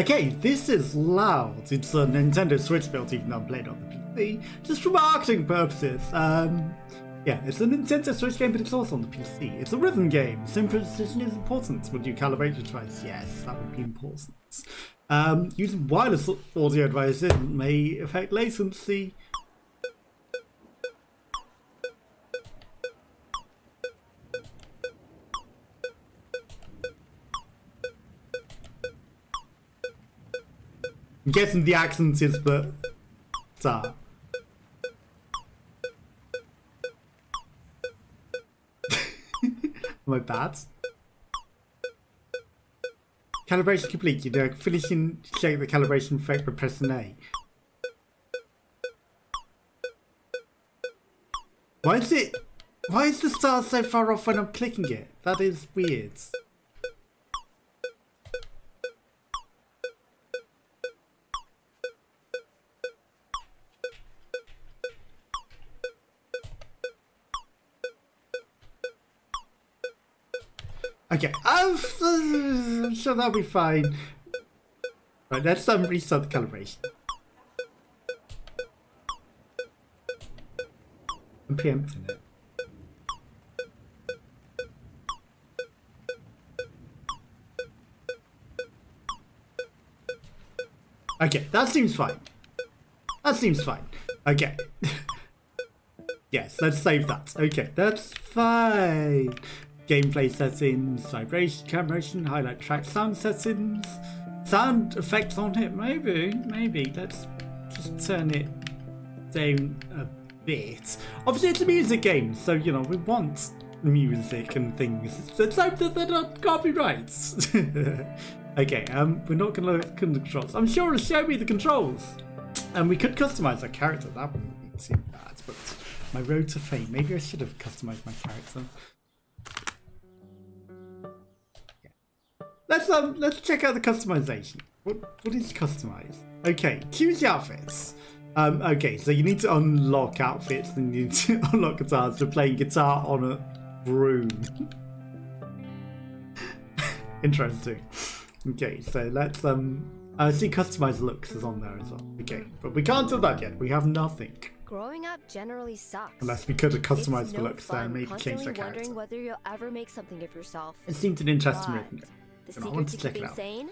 Okay, this is LOUD. It's a Nintendo Switch build, even though I'm playing on the PC, just for marketing purposes. Yeah, it's a Nintendo Switch game, but it's also on the PC. It's a rhythm game. Synchronization is important. Would you calibrate your device? Yes, that would be important. Using wireless audio devices may affect latency. I'm guessing the accent is the star. Am I bad? Calibration complete. You do finishing to check the calibration effect by pressing A. Why is the star so far off when I'm clicking it? That is weird. Okay, I'm sure that'll be fine. Right, let's restart the calibration. I'm preempting it. Okay, that seems fine. That seems fine. Okay. Yes, let's save that. Okay, that's fine. Gameplay settings, vibration, camera motion, highlight track, sound settings, sound effects on it, maybe. Let's just turn it down a bit. Obviously it's a music game, so, you know, we want music and things. Let's hope that they're not copyrights. Okay, we're not going to look at the controls. I'm sure it'll show me the controls. And we could customise our character. That wouldn't be too bad, but my road to fame. Maybe I should have customised my character. Let's check out the customization. What is customize? Okay, choose the outfits. Okay, so you need to unlock outfits and you need to unlock guitars. So playing guitar on a broom. Interesting. Okay, so let's I see customize looks is on there as well. Okay, but we can't do that yet. We have nothing. Growing up generally sucks. Unless we could have customized the looks there and maybe change the character. Wondering whether you'll ever make something of yourself. It seemed an interesting rhythm. The secret to keeping sane?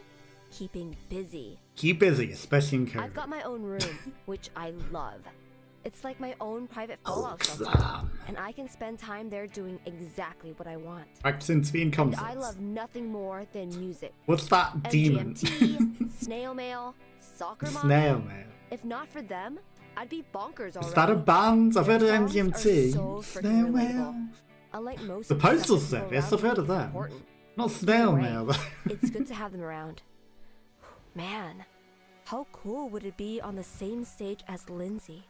Keeping busy. Keep busy, especially in COVID. I've got my own room, which I love. It's like my own private fallout shelter, and I can spend time there doing exactly what I want. Practicing to be in concert. I love nothing more than music. What's that MGMT, demon? Snail mail, soccer mom. Snail mail. If not for them, I'd be bonkers already. Is that a band? I've heard of MGMT. So snail mail. Unlike most the postal service. I've heard of them. Important. Not snail mail though. It's good to have them around. Man, how cool would it be on the same stage as Lindsay,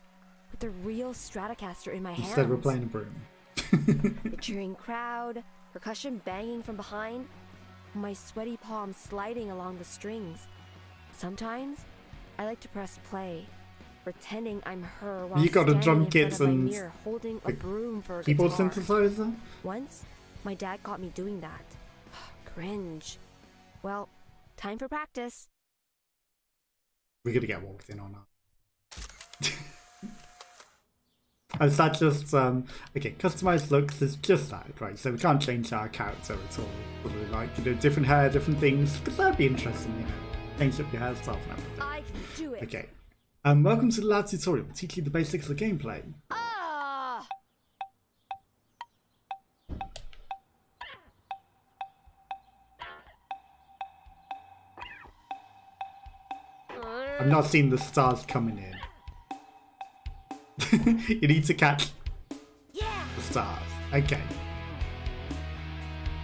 with the real Stratocaster in my hands? Instead, we're playing a broom. The cheering crowd, percussion banging from behind, my sweaty palms sliding along the strings. Sometimes, I like to press play, pretending I'm her while you got a drum kit and mirror, holding a broom for a keyboard synthesizer. Once, my dad caught me doing that. Cringe. Well, time for practice. We're gonna get walked in or not. Is that just okay, customized looks is just that, right? So we can't change our character at all. Probably like, you know, different hair, different things, because that'd be interesting, you know. Change up your hairstyle and everything. I can do it. Okay. Welcome to the LOUD tutorial. We'll teach you the basics of the gameplay. I've not seen the stars coming in. You need to catch the stars. Okay.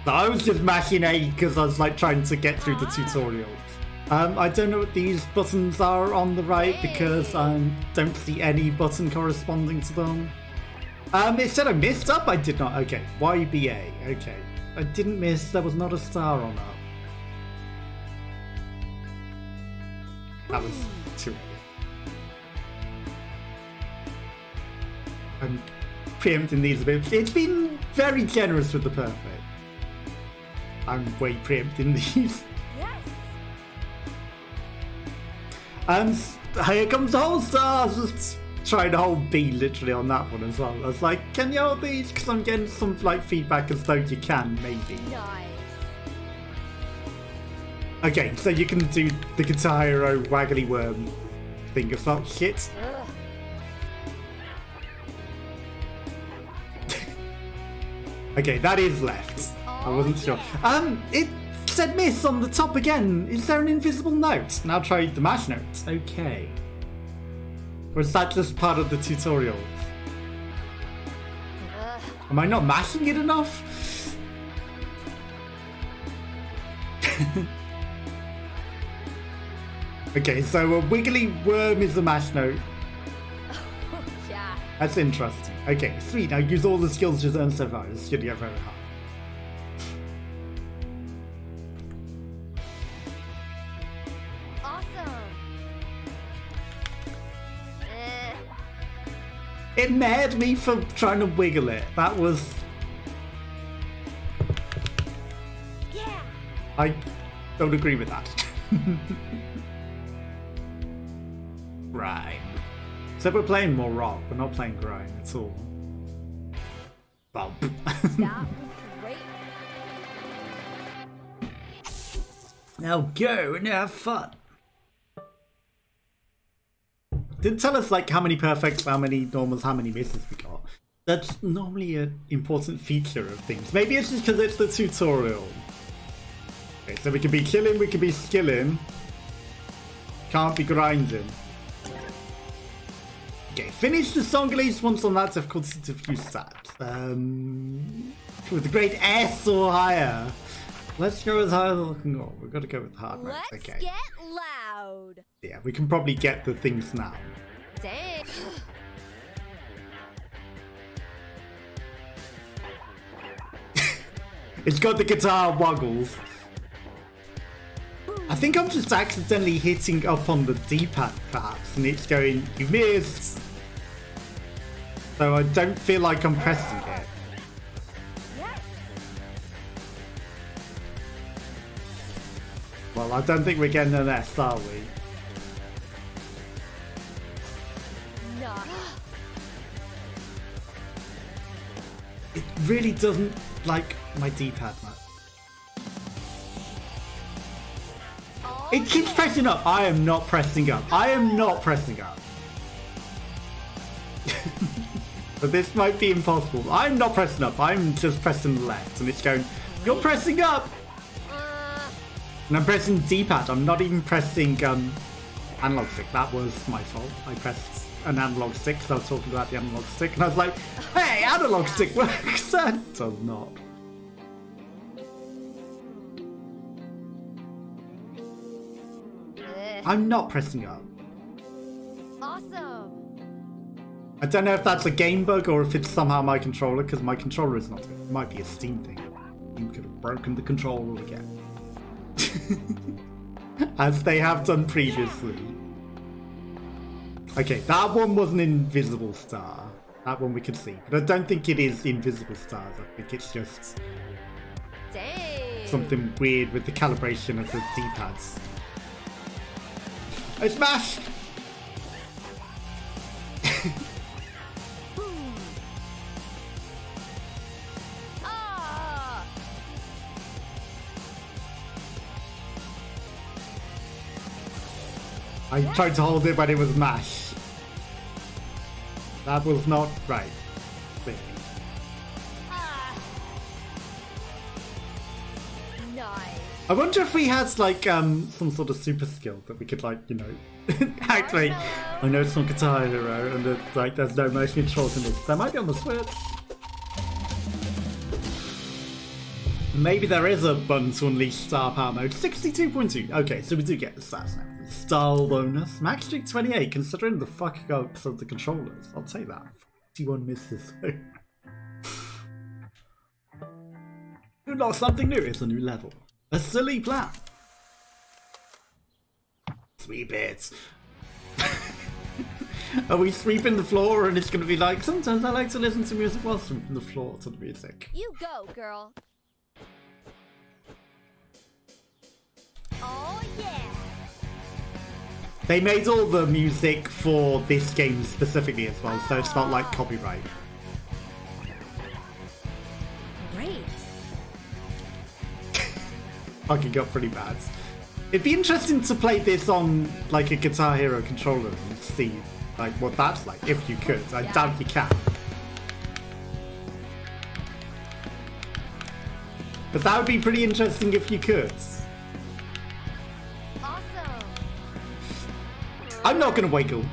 So I was just mashing A because I was like trying to get through the tutorial. I don't know what these buttons are on the right because I don't see any button corresponding to them. It said I missed up. I did not. Okay. YBA. Okay. I didn't miss. There was not a star on up. That was too early. I'm preempting these a bit. It's been very generous with the perfect. I'm way preempting these. Yes. And here comes the whole star. Just trying the whole B literally on that one as well. I was like, can you hold these? Because I'm getting some like feedback as though you can, maybe. Nice. Okay, so you can do the Guitar Hero waggly worm thing as well. Shit. Okay, that is left. I wasn't sure. It said miss on the top again. Is there an invisible note? Now try the mash note. Okay. Or is that just part of the tutorial? Am I not mashing it enough? Okay, so a wiggly worm is the mash note. That's interesting. Okay, sweet. Now use all the skills to earn so far. This should get very hard. Awesome. It mad me for trying to wiggle it. That was. Yeah. I don't agree with that. Right. So we're playing more rock, we're not playing grind at all. Bump. Now go and have fun. Didn't tell us like how many perfects, how many normals, how many misses we got. That's normally an important feature of things. Maybe it's just because it's the tutorial. Okay, so we could be killing, we could be skilling. Can't be grinding. Okay, finish the song at least once on that difficulty to view stats. With a grade S or higher. Let's go as high as I can go. We've got to go with hard mode. Okay. Let's get loud. Yeah, we can probably get the things now. Dang. It's got the guitar woggles. I think I'm just accidentally hitting up on the D-pad perhaps, and it's going, you missed! So I don't feel like I'm pressing it. Yes. Well, I don't think we're getting an S, are we? No. It really doesn't like my D-pad much. It keeps pressing up. I am not pressing up. I am not pressing up. But this might be impossible. I'm not pressing up. I'm just pressing left. And it's going, you're pressing up. And I'm pressing D-pad. I'm not even pressing analog stick. That was my fault. I pressed an analog stick because I was talking about the analog stick. And I was like, hey, analog stick works. That does not. I'm not pressing up. Awesome. I don't know if that's a game bug or if it's somehow my controller, because my controller is not good. It might be a Steam thing. You could have broken the controller again. As they have done previously. Okay, that one was an invisible star. That one we could see. But I don't think it is invisible stars. I think it's just something weird with the calibration of the D-pads. I smashed! I tried to hold it, but it was mash. That was not right. Really. I wonder if we had like some sort of super skill that we could like, you know, activate. I know it's not Guitar Hero and it's like there's no motion controls in this. There might be on the Switch. Maybe there is a button to unleash star power mode. 62.2. Okay, so we do get the stats now. Star bonus. Max streak 28, considering the fucking ups of the controllers. I'll take that. 41 misses. You lost something new, it's a new level. A silly plan. Sweep it. Are we sweeping the floor and it's going to be like, sometimes I like to listen to music while sweeping the floor to the music. You go, girl. Oh, yeah. They made all the music for this game specifically as well, so it's not like copyright. Great. Fucking up pretty bad. It'd be interesting to play this on like a Guitar Hero controller and see like what that's like, if you could. I doubt you can. But that would be pretty interesting if you could. Awesome. I'm not gonna wiggle.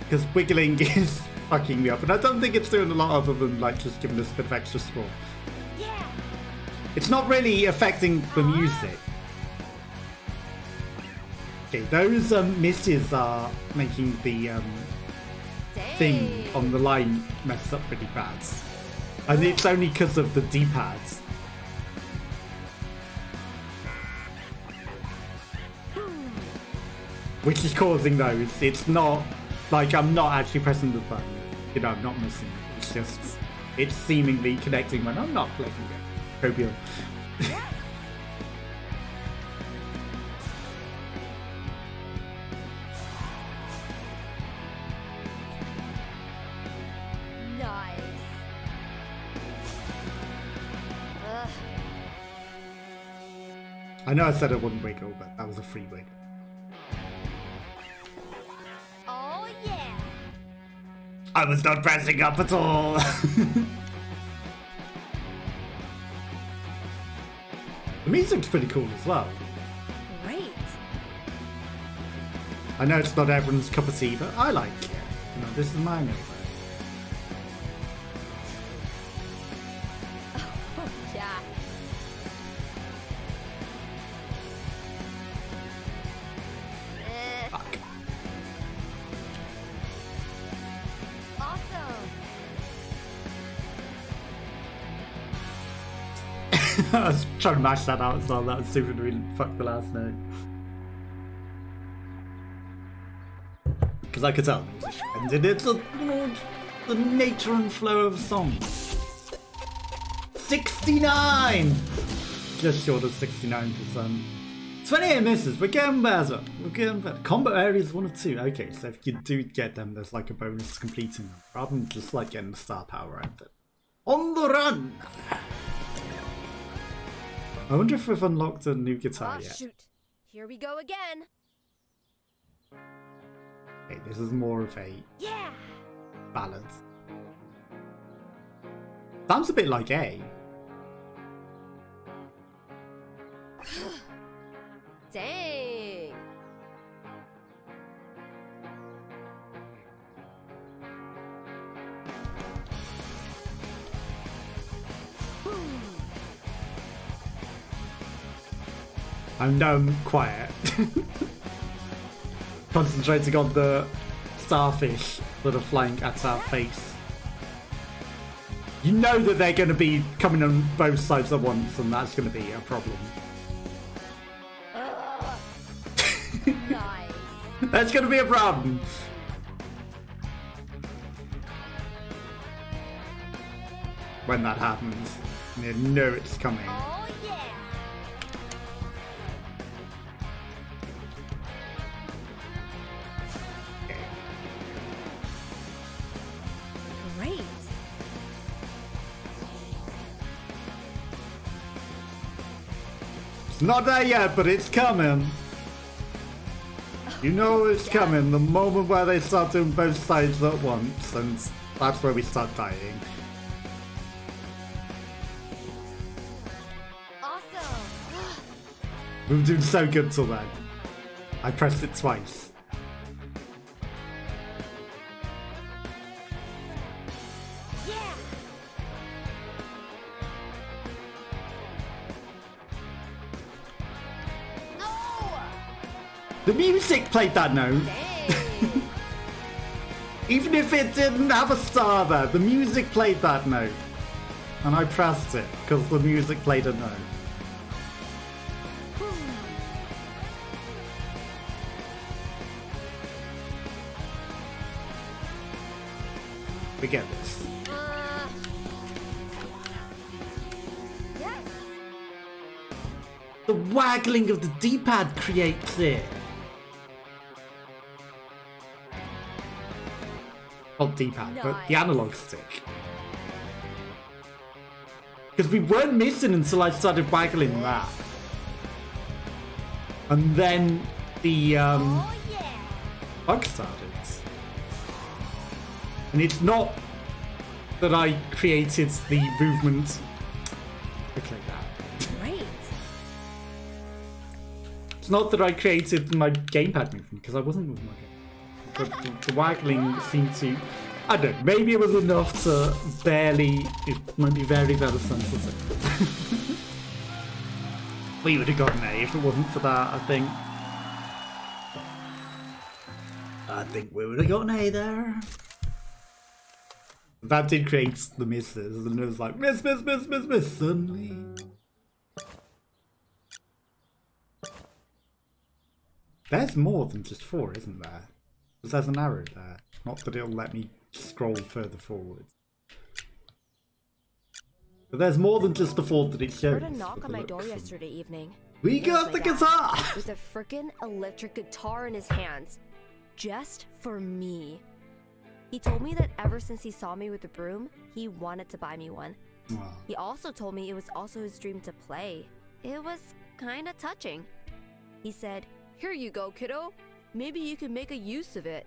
Because wiggling is fucking me up. And I don't think it's doing a lot other than like just giving us a bit of extra score. Yeah. It's not really affecting the music. Okay, those misses are making the thing on the line mess up pretty bad. And it's only because of the D-pads. Which is causing those. It's not like I'm not actually pressing the button. You know, I'm not missing it. It's just, it's seemingly connecting when I'm not clicking it. Copium. I know I said I wouldn't wiggle, but that was a free wiggle. Oh yeah! I was not pressing up at all. The music's pretty cool as well. Great. I know it's not everyone's cup of tea, but I like it. You know, this is mine. I was trying to mash that out as well. That was stupid. We fucked the last note. Because I could tell. And it's the nature and flow of songs. 69! Just short of 69%. 28 misses. We're getting better. We're getting better. Combo areas 1 or 2. Okay, so if you do get them, there's like a bonus to completing them. Rather than just like getting the star power out there. On the run! I wonder if we've unlocked a new guitar yet. Shoot. Here we go again. Okay, this is more of a ballad. Sounds a bit like A. Dang. I'm quiet. Concentrating on the starfish that are flying at our face. You know that they're going to be coming on both sides at once, and that's going to be a problem. Nice. That's going to be a problem. When that happens, you know it's coming. Oh, yeah. Not there yet, but it's coming. You know it's coming. The moment where they start doing both sides at once, and that's where we start dying. Awesome. We were doing so good till then. I pressed it twice. The music played that note. Even if it didn't have a star there, the music played that note. And I pressed it because the music played a note. We get this. Yes. The waggling of the D-pad creates it. Not D-pad, but the analog stick. Because we weren't missing until I started waggling that. And then the bug started. And it's not that I created the movement. Click like that. Great. It's not that I created my gamepad movement, because I wasn't moving my game. But the waggling seemed to... I don't know, maybe it was enough to barely... It might be very, very sensitive. We would have gotten A if it wasn't for that, I think. I think we would have gotten A there. That did create the misses, and it was like, miss, suddenly. There's more than just 4, isn't there? Because there's an arrow there. Not that it'll let me scroll further forward. But there's more than just the 4 that it shows. I heard a knock on my door yesterday evening. We got the guitar! With a frickin' electric guitar in his hands. Just for me. He told me that ever since he saw me with a broom, he wanted to buy me one. Wow. He also told me it was also his dream to play. It was kinda touching. He said, "Here you go, kiddo. Maybe you can make a use of it."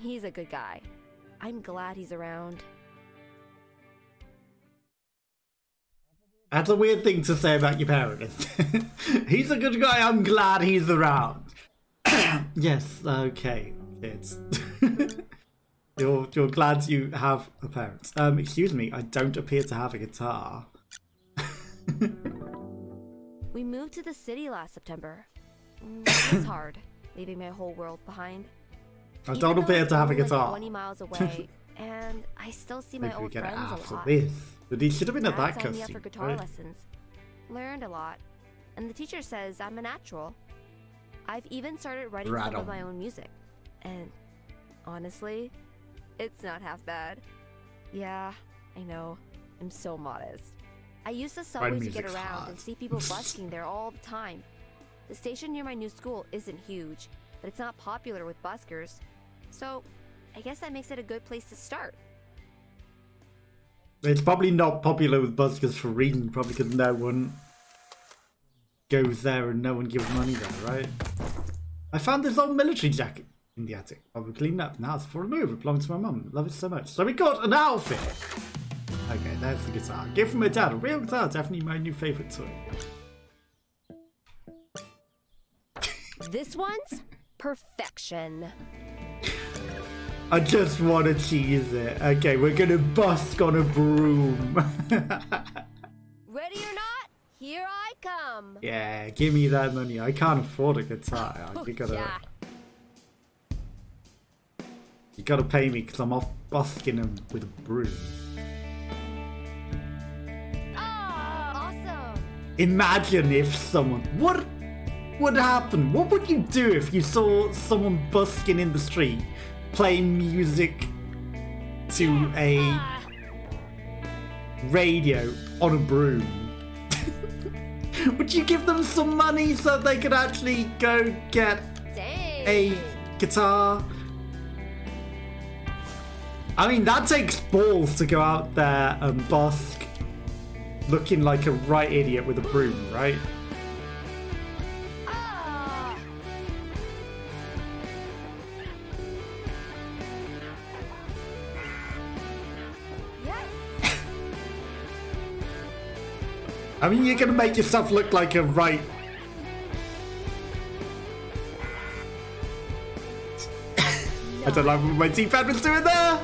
He's a good guy. I'm glad he's around. That's a weird thing to say about your parents. He's a good guy, I'm glad he's around. Yes, okay. It's you're glad you have a parent. Excuse me, I don't appear to have a guitar. We moved to the city last September. It was hard, leaving my whole world behind. I don't appear to have a guitar. Like 20 miles away, and I still see my old friends a lot. But he should have been at that costume. Signed me up for guitar lessons. Learned a lot, and the teacher says I'm a natural. I've even started writing some of my own music. And honestly, it's not half bad. Yeah, I know. I'm so modest. I used the subway to get around and see people busking there all the time. The station near my new school isn't huge, but it's not popular with buskers. So I guess that makes it a good place to start. It's probably not popular with buskers for reading, probably because no one goes there and no one gives money there, right? I found this old military jacket. In the attic. I will clean up. Now it's for a move. It belongs to my mum. Love it so much. So we got an outfit. Okay, there's the guitar. Gift from my dad. A real guitar. Definitely my new favourite toy. This one's perfection. I just want to cheese it. Okay, we're going to busk on a broom. Ready or not, here I come. Yeah, give me that money. I can't afford a guitar. Oh, you gotta... Yeah. You gotta pay me because I'm off busking him with a broom. Oh, awesome! Imagine if someone... What would happen? What would you do if you saw someone busking in the street, playing music to a radio on a broom? Would you give them some money so they could actually go get a guitar? I mean, that takes balls to go out there and busk looking like a right idiot with a broom, right? Yes. I mean, you're going to make yourself look like a right... I don't like what my D-pad was doing there!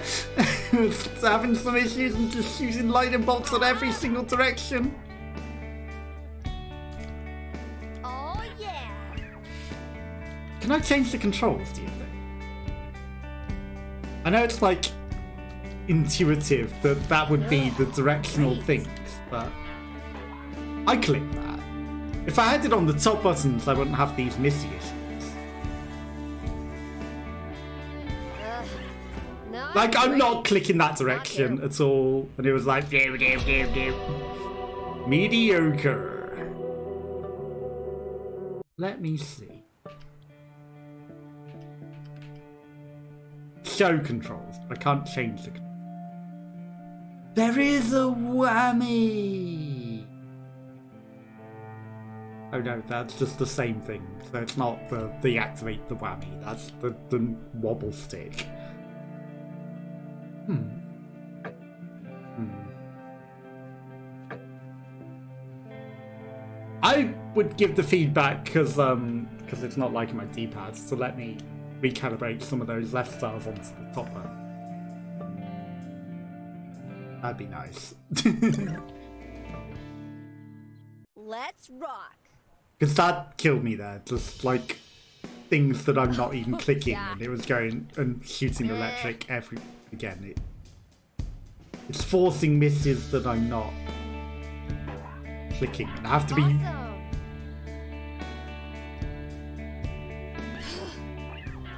It's having some issues and just using lightning bolts on every single direction. Oh yeah! Can I change the controls, do you think? I know it's like intuitive that that would be the directional things, but I click that. If I had it on the top buttons, I wouldn't have these missing issues. Like, I'm not clicking that direction at all. And it was like, mediocre. Let me see. show controls. I can't change the controls. There is a whammy! Oh no, that's just the same thing. So it's not the activate the whammy, that's the wobble stick. I would give the feedback, because it's not liking my D-pads, so let me recalibrate some of those left stars onto the topper. That'd be nice. Let's rock. Because that killed me there, just like things that I'm not even clicking, yeah. And it was going and shooting electric every again. It's forcing misses that I'm not clicking. I have to be. Awesome.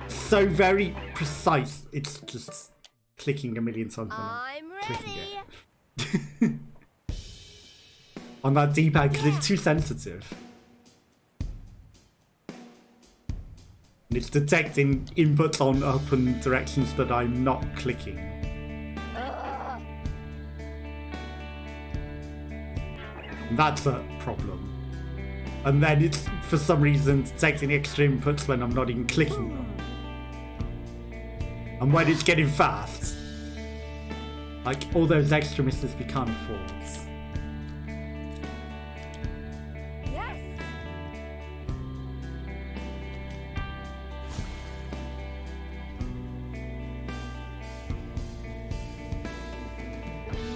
So very precise. It's just clicking a million times. I'm ready. On that D-pad because it's too sensitive. And it's detecting inputs on up and directions that I'm not clicking. And that's a problem. And then it's, for some reason, detecting extra inputs when I'm not even clicking them. And when it's getting fast, like all those extra misses we can't afford. Yes.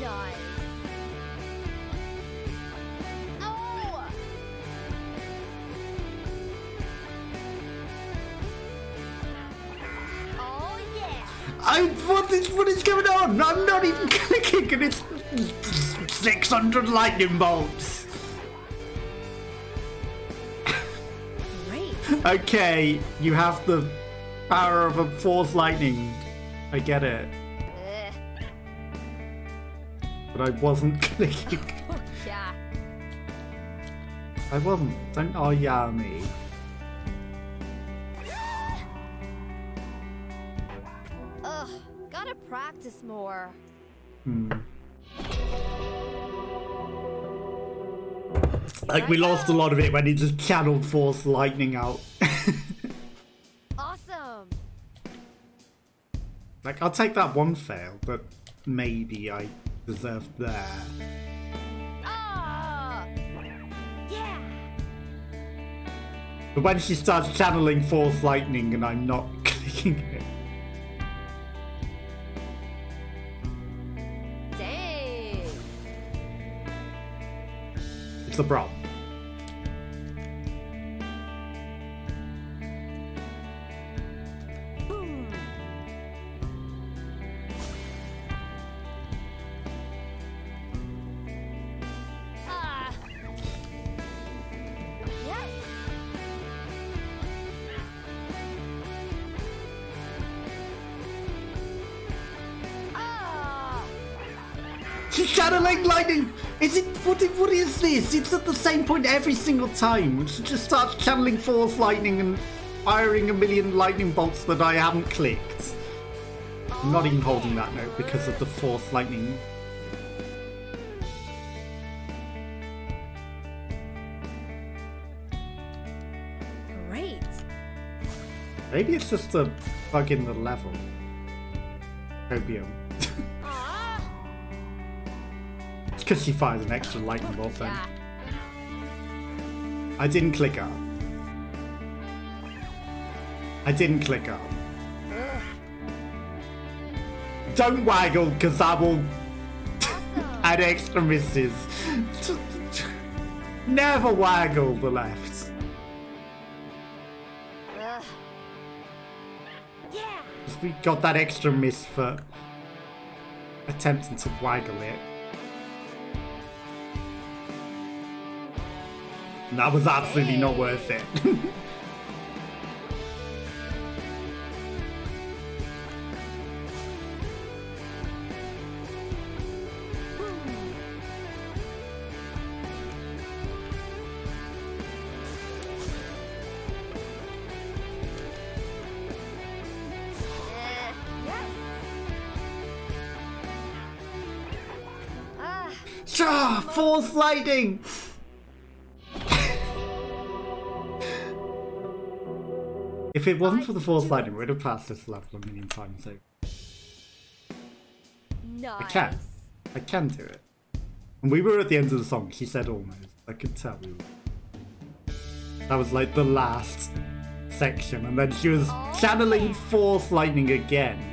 Nice. Oh. Oh yeah. What is going on? I'm not even clicking, and it's 600 lightning bolts. Okay, you have the power of a force lightning. I get it. But I wasn't clicking. Yeah. I wasn't. Don't yell me. Ugh, gotta practice more. Like we lost a lot of it when it just channeled force lightning out. Awesome. Like I'll take that one fail, but maybe I deserved there. Oh, yeah. But when she starts channeling force lightning and I'm not clicking it. The problem. Boom. Yes. She's channeling lightning. Is it? What is this? It's at the same point every single time. She just starts channeling force lightning and firing a million lightning bolts that I haven't clicked. I'm not even holding that note because of the force lightning. Great. Maybe it's just a bug in the level. Hobium. Because she fires an extra lightning bolt then. I didn't click up. I didn't click up. Don't waggle, because that will add extra misses. Never waggle the left. We got that extra miss for attempting to waggle it. That was absolutely not worth it. Fourth lighting! If it wasn't for the fourth lighting, we'd have passed this level a million times over. Nice. I can do it. And we were at the end of the song, she said almost. I could tell we were. That was like the last section, and then she was channeling fourth lightning again.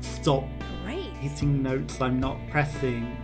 Stop hitting notes I'm not pressing.